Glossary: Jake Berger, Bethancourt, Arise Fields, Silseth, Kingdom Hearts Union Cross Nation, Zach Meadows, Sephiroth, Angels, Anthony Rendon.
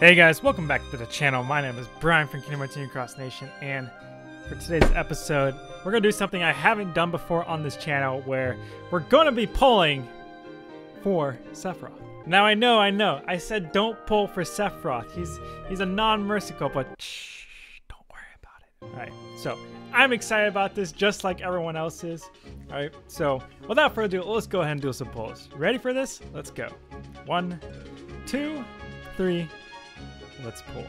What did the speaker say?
Hey guys, welcome back to the channel. My name is Brian from Kingdom Hearts Union Cross Nation, and for today's episode, we're going to do something I haven't done before on this channel, where we're going to be pulling for Sephiroth. Now I know, I said don't pull for Sephiroth. He's a non-mercical, but shh, don't worry about it. All right, so I'm excited about this just like everyone else is. All right, so without further ado, let's go ahead and do some pulls. Ready for this? Let's go. 1, 2, 3, let's pull.